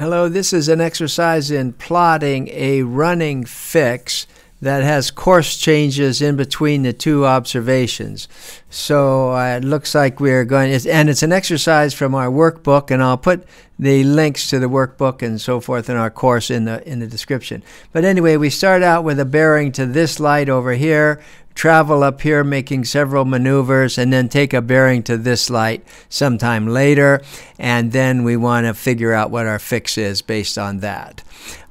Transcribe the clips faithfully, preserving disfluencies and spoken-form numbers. Hello, this is an exercise in plotting a running fix that has course changes in between the two observations. So uh, it looks like we're going, it's, and it's an exercise from our workbook, and I'll put the links to the workbook and so forth in our course in the, in the description. But anyway, we start out with a bearing to this light over here, travel up here making several maneuvers, and then take a bearing to this light sometime later, and then we want to figure out what our fix is based on that.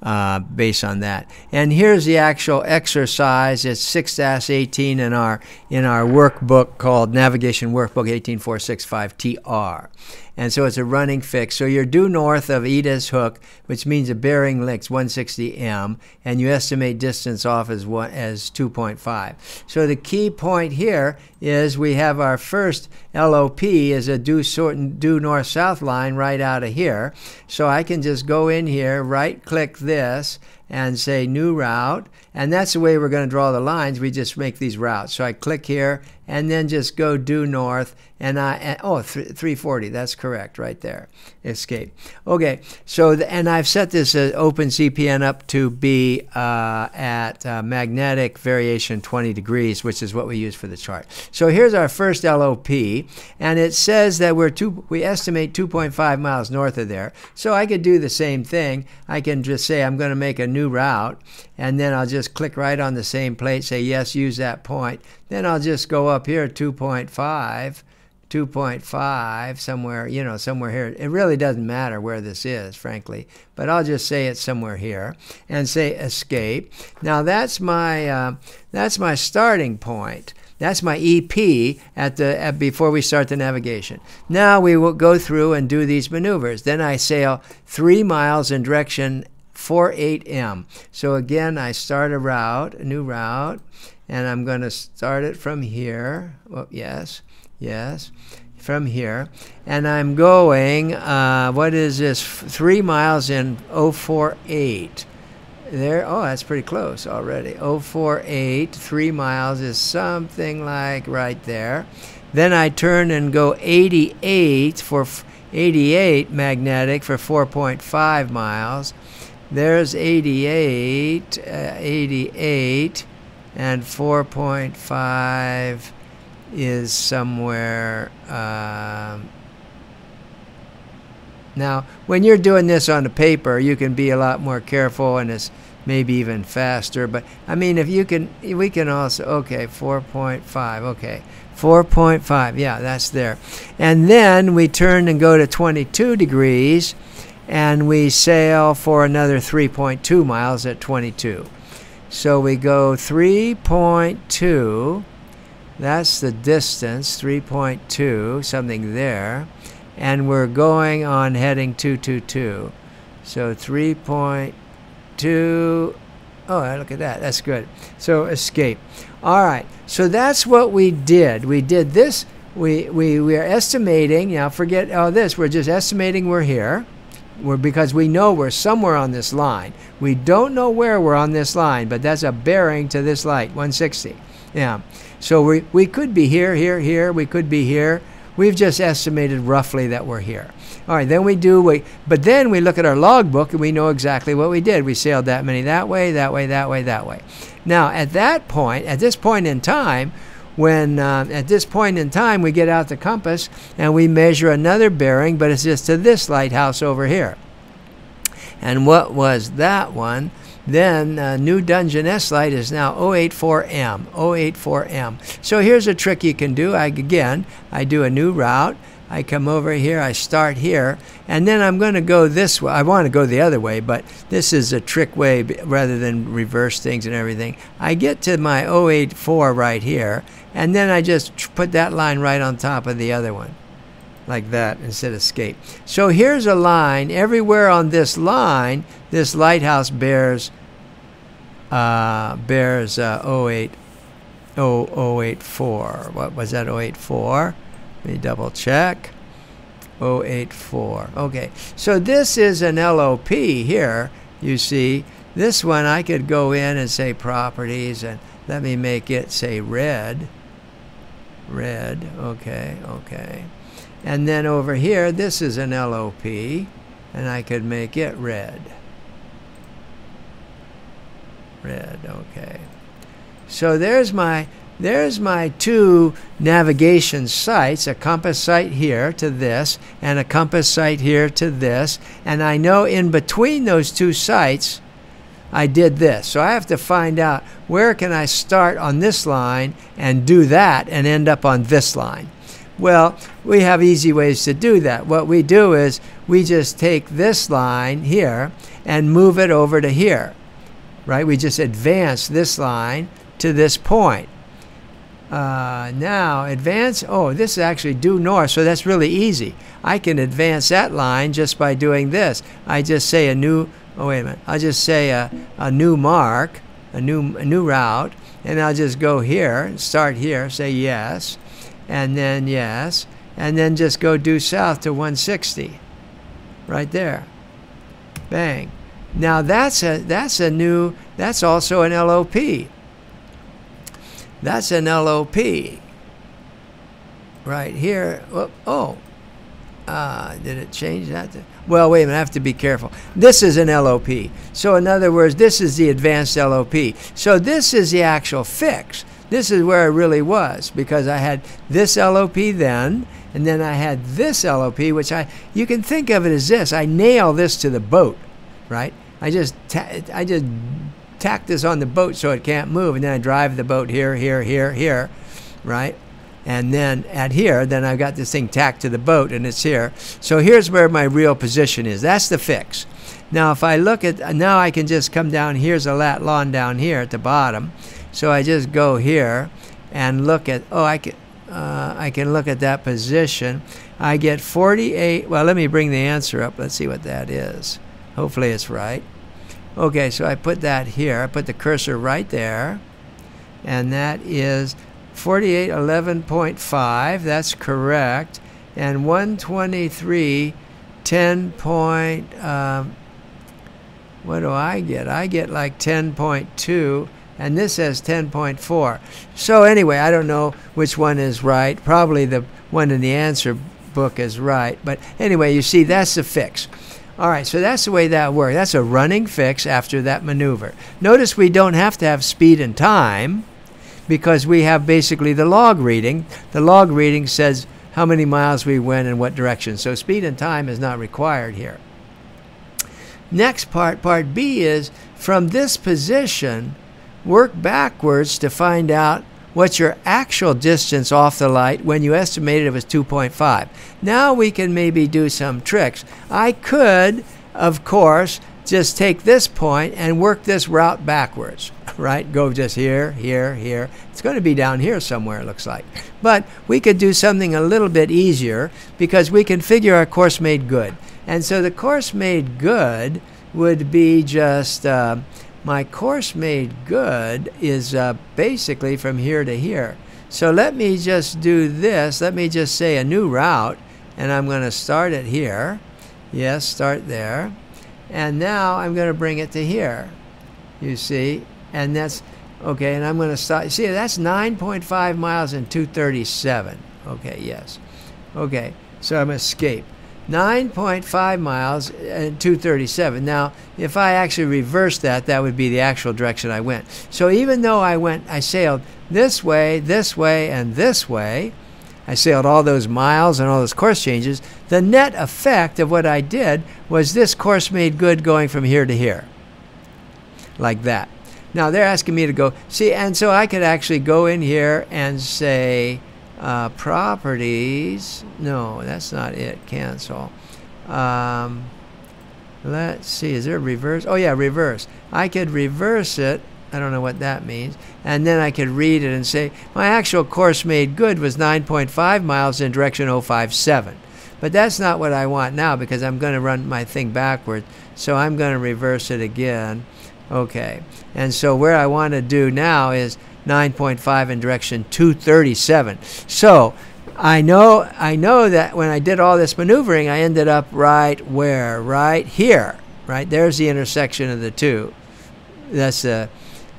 Uh, based on that. And here's the actual exercise. It's six dash eighteen in our, in our workbook called Navigation Workbook one eight four six five T R. And so it's a running fix. So you're due north of Edith's Hook, which means a bearing length one sixty meters, and you estimate distance off as, one, as two point five. So the key point here is we have our first L O P is a due, due north-south line right out of here. So I can just go in here, right-click this, and say new route, and that's the way we're going to draw the lines. We just make these routes. So I click here and then just go due north, and I and, oh three forty, that's correct right there. Escape. Okay, so the, and I've set this uh, OpenCPN up to be uh, at uh, magnetic variation twenty degrees, which is what we use for the chart. So here's our first L O P, and it says that we're two we estimate two point five miles north of there. So I could do the same thing. I can just say I'm going to make a new New route, and then I'll just click right on the same plate, say yes, use that point. Then I'll just go up here two point five, two point five, somewhere, you know, somewhere here. It really doesn't matter where this is, frankly, but I'll just say it's somewhere here and say escape. Now that's my uh, that's my starting point. That's my E P at the at, before we start the navigation. Now we will go through and do these maneuvers. Then I sail three miles in direction forty-eight meters. So again, I start a route, a new route, and I'm going to start it from here. Oh, yes, yes, from here. And I'm going, uh, what is this, three miles in zero forty-eight. There, oh, that's pretty close already. zero forty-eight, three miles is something like right there. Then I turn and go eighty-eight for eighty-eight magnetic for four point five miles. There's eighty-eight, uh, eighty-eight, and four point five is somewhere. Uh, now, when you're doing this on the paper, you can be a lot more careful, and it's maybe even faster. But I mean, if you can, we can also. Okay, four point five. Okay, four point five. Yeah, that's there. And then we turn and go to twenty-two degrees. And we sail for another three point two miles at twenty-two. So we go three point two, that's the distance, three point two, something there, and we're going on heading two two two. So three point two, oh, look at that, that's good. So escape. All right, so that's what we did. We did this, we, we, we are estimating, now forget all this, we're just estimating we're here. We're, because we know we're somewhere on this line. We don't know where we're on this line, but that's a bearing to this light, one sixty. Yeah. So we, we could be here, here, here. We could be here. We've just estimated roughly that we're here. All right, then we do, we, but then we look at our logbook and we know exactly what we did. We sailed that many that way, that way, that way, that way. Now, at that point, at this point in time, when uh, at this point in time we get out the compass and we measure another bearing, but it's just to this lighthouse over here. And what was that one? Then uh, New Dungeoness light is now zero eight four meters. So here's a trick you can do. I, again, I do a new route. I come over here. I start here, and then I'm going to go this way. I want to go the other way, but this is a trick way rather than reverse things and everything. I get to my zero eight four right here. And then I just put that line right on top of the other one, like that, instead of escape. So here's a line. Everywhere on this line, this lighthouse bears uh, bears uh, zero eight four. What was that, zero eight four? Let me double check. zero eight four. Okay, so this is an L O P here, you see. This one, I could go in and say properties, and let me make it, say, red. Red, okay, okay. And then over here, this is an L O P. and I could make it red. Red, okay. So there's my there's my two navigation sites, a compass site here to this, and a compass site here to this, and I know in between those two sites I did this. So I have to find out where can I start on this line and do that and end up on this line. Well, we have easy ways to do that. What we do is we just take this line here and move it over to here. Right? We just advance this line to this point. Uh, now advance, oh, this is actually due north, so that's really easy. I can advance that line just by doing this. I just say a new Oh, wait a minute. I'll just say a, a new mark, a new, a new route, and I'll just go here, start here, say yes, and then yes, and then just go due south to one sixty. Right there. Bang. Now that's a, that's a new, that's also an L O P. That's an L O P. Right here. Oh, oh. Uh, did it change that? To, well, wait a minute, I have to be careful. This is an L O P. So in other words, this is the advanced L O P. So this is the actual fix. This is where it really was, because I had this L O P then, and then I had this L O P, which I, you can think of it as this. I nail this to the boat, right? I just, ta I just tack this on the boat so it can't move, and then I drive the boat here, here, here, here, right? And then at here, then I've got this thing tacked to the boat, and it's here. So here's where my real position is. That's the fix. Now, if I look at, now I can just come down. Here's a lat lawn down here at the bottom. So I just go here and look at, oh, I can, uh, I can look at that position. I get forty-eight. Well, let me bring the answer up. Let's see what that is. Hopefully it's right. Okay, so I put that here. I put the cursor right there, and that is forty-eight eleven point five, that's correct, and one twenty-three ten point, um, what do I get? I get like ten point two, and this says ten point four. So anyway, I don't know which one is right. Probably the one in the answer book is right, but anyway, you see, that's the fix. All right, so that's the way that works. That's a running fix after that maneuver. Notice we don't have to have speed and time, because we have basically the log reading. The log reading says how many miles we went and what direction. So speed and time is not required here. Next part, part B, is from this position, work backwards to find out what your actual distance off the light when you estimated it was two point five. Now we can maybe do some tricks. I could, of course, just take this point and work this route backwards. Right? Go just here, here, here. It's going to be down here somewhere, it looks like. But we could do something a little bit easier, because we can figure our course made good. And so the course made good would be just, uh, my course made good is uh, basically from here to here. So let me just do this. Let me just say a new route, and I'm going to start it here. Yes, start there. And now I'm going to bring it to here. You see? And that's, okay, and I'm going to start. See, that's nine point five miles and two thirty-seven. Okay, yes. Okay, so I'm going to escape. nine point five miles and two thirty-seven. Now, if I actually reverse that, that would be the actual direction I went. So even though I went, I sailed this way, this way, and this way, I sailed all those miles and all those course changes, the net effect of what I did was this course made good going from here to here. Like that. Now, they're asking me to go, see, and so I could actually go in here and say uh, properties. No, that's not it. Cancel. Um, let's see. Is there a reverse? Oh, yeah, reverse. I could reverse it. I don't know what that means. And then I could read it and say, my actual course made good was nine point five miles in direction oh five seven. But that's not what I want now, because I'm going to run my thing backwards. So I'm going to reverse it again. Okay, and so where I want to do now is nine point five in direction two thirty-seven. So I know, I know that when I did all this maneuvering, I ended up right where? Right here. Right? There's the intersection of the two. That's a,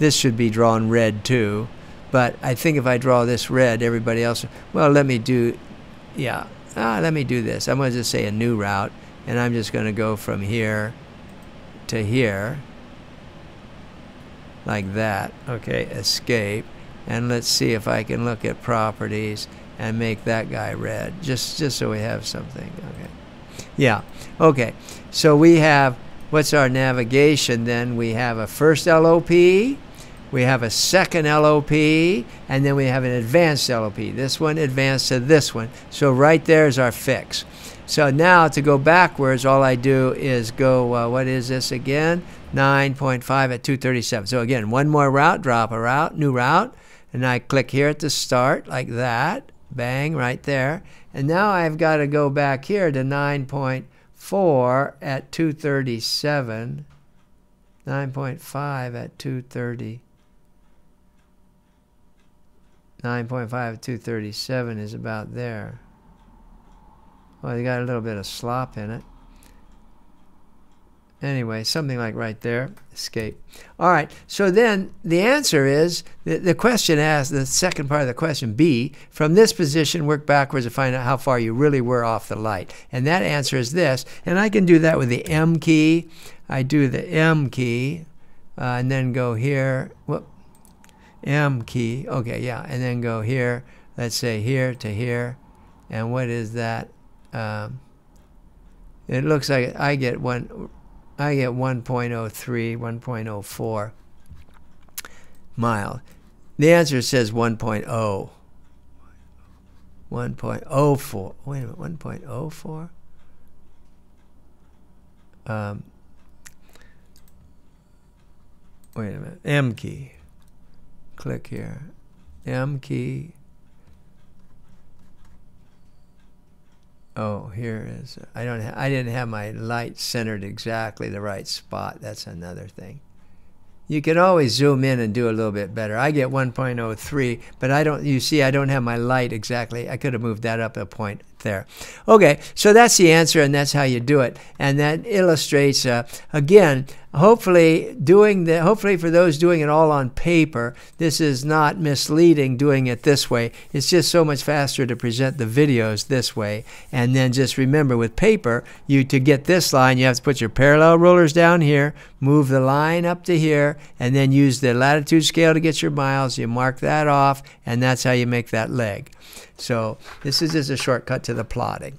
this should be drawn red too. But I think if I draw this red, everybody else... Well, let me do... Yeah, ah, let me do this. I'm going to just say a new route. and I'm just going to go from here to here like that. Okay, escape, and let's see if I can look at properties and make that guy red, just just so we have something. Okay, yeah, okay, so we have, what's our navigation then? We have a first L O P, we have a second L O P, and then we have an advanced L O P. This one advanced to this one, so right there is our fix. So now to go backwards, all I do is go, uh, what is this again? nine point five at two thirty-seven. So again, one more route, drop a route, new route, and I click here at the start like that, bang, right there. And now I've got to go back here to nine point four at two thirty-seven, nine point five at two thirty. nine point five at two thirty-seven is about there. Well, you got a little bit of slop in it. Anyway, something like right there, escape. All right, so then the answer is, the, the question asks, the second part of the question, B, from this position, work backwards to find out how far you really were off the light. And that answer is this, and I can do that with the M key. I do the M key, uh, and then go here, whoop, M key, okay, yeah, and then go here, let's say here to here, and what is that? Um, it looks like I get one, I get one point oh three, one point oh four miles. The answer says one point oh. one point oh four. Wait a minute, one point oh four? Um, wait a minute. M key. Click here. M key. Oh, here is, I don't ha I didn't have my light centered exactly the right spot. That's another thing. You can always zoom in and do a little bit better. I get one point oh three, but I don't, you see, I don't have my light exactly. I could have moved that up a point there. Okay, so that's the answer, and that's how you do it. And that illustrates, uh, again, hopefully doing the, hopefully for those doing it all on paper, this is not misleading doing it this way. It's just so much faster to present the videos this way. And then just remember with paper, you to get this line, you have to put your parallel rulers down here, move the line up to here, and then use the latitude scale to get your miles. You mark that off, and that's how you make that leg. So this is just a shortcut to the plotting.